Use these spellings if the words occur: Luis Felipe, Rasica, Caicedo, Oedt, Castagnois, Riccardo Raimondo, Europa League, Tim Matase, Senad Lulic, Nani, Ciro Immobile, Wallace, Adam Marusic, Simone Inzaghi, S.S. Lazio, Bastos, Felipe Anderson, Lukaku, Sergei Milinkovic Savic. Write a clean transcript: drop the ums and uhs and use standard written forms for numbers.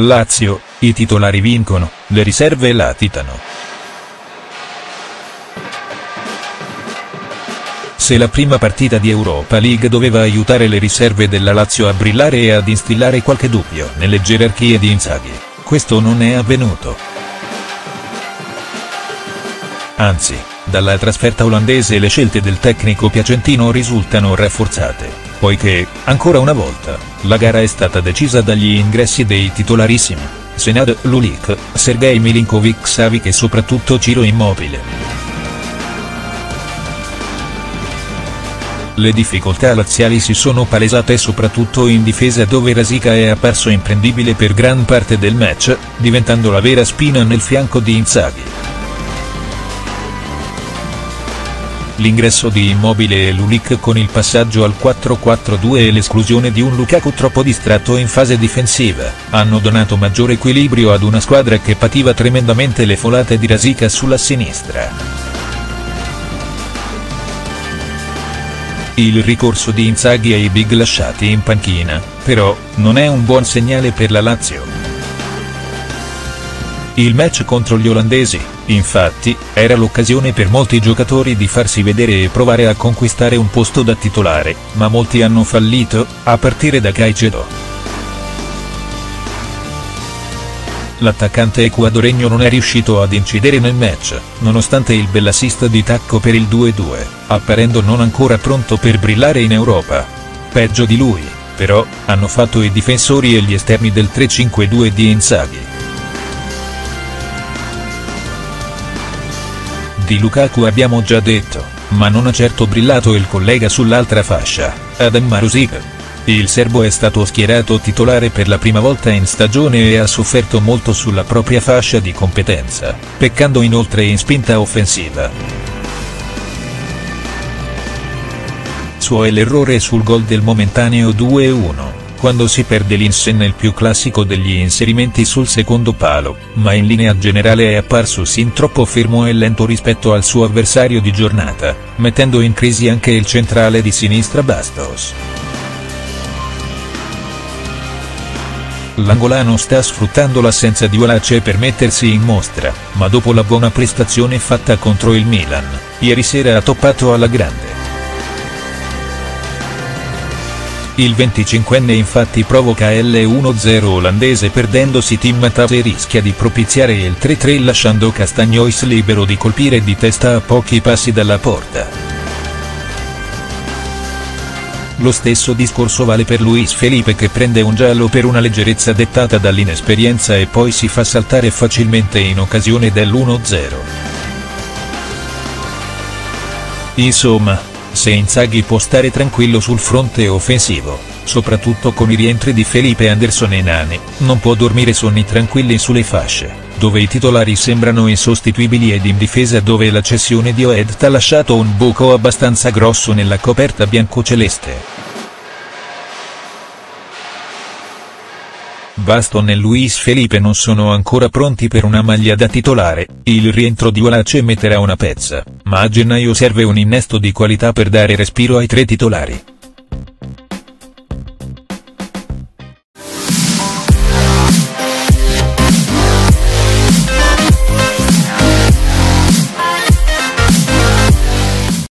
Lazio, i titolari vincono, le riserve latitano. Se la prima partita di Europa League doveva aiutare le riserve della Lazio a brillare e ad instillare qualche dubbio nelle gerarchie di Inzaghi, questo non è avvenuto. Anzi, dalla trasferta olandese le scelte del tecnico piacentino risultano rafforzate, poiché, ancora una volta, la gara è stata decisa dagli ingressi dei titolarissimi, Senad Lulic, Sergei Milinkovic Savic e soprattutto Ciro Immobile. Le difficoltà laziali si sono palesate soprattutto in difesa, dove Rasica è apparso imprendibile per gran parte del match, diventando la vera spina nel fianco di Inzaghi. L'ingresso di Immobile e Lulic con il passaggio al 4-4-2 e l'esclusione di un Lukaku troppo distratto in fase difensiva, hanno donato maggiore equilibrio ad una squadra che pativa tremendamente le folate di Rasica sulla sinistra. Il ricorso di Inzaghi ai big lasciati in panchina, però, non è un buon segnale per la Lazio. Il match contro gli olandesi, infatti, era l'occasione per molti giocatori di farsi vedere e provare a conquistare un posto da titolare, ma molti hanno fallito, a partire da Caicedo. L'attaccante ecuadoregno non è riuscito ad incidere nel match, nonostante il bell'assist di tacco per il 2-2, apparendo non ancora pronto per brillare in Europa. Peggio di lui, però, hanno fatto i difensori e gli esterni del 3-5-2 di Inzaghi. Di Lukaku abbiamo già detto, ma non ha certo brillato il collega sull'altra fascia, Adam Marusic. Il serbo è stato schierato titolare per la prima volta in stagione e ha sofferto molto sulla propria fascia di competenza, peccando inoltre in spinta offensiva. Suo è l'errore sul gol del momentaneo 2-1, quando si perde l'insenne, il più classico degli inserimenti sul secondo palo, ma in linea generale è apparso sin troppo fermo e lento rispetto al suo avversario di giornata, mettendo in crisi anche il centrale di sinistra Bastos. L'angolano sta sfruttando l'assenza di Wallace per mettersi in mostra, ma dopo la buona prestazione fatta contro il Milan, ieri sera ha toppato alla grande. Il 25enne infatti provoca l'1-0 olandese, perdendosi Tim Matase rischia di propiziare il 3-3 lasciando Castagnois libero di colpire di testa a pochi passi dalla porta. Lo stesso discorso vale per Luis Felipe, che prende un giallo per una leggerezza dettata dall'inesperienza e poi si fa saltare facilmente in occasione dell'1-0. Insomma, se Inzaghi può stare tranquillo sul fronte offensivo, soprattutto con i rientri di Felipe Anderson e Nani, non può dormire sonni tranquilli sulle fasce, dove i titolari sembrano insostituibili, ed in difesa, dove la cessione di Oedt ha lasciato un buco abbastanza grosso nella coperta biancoceleste. Bastos e Luis Felipe non sono ancora pronti per una maglia da titolare, il rientro di Wallace metterà una pezza, ma a gennaio serve un innesto di qualità per dare respiro ai tre titolari.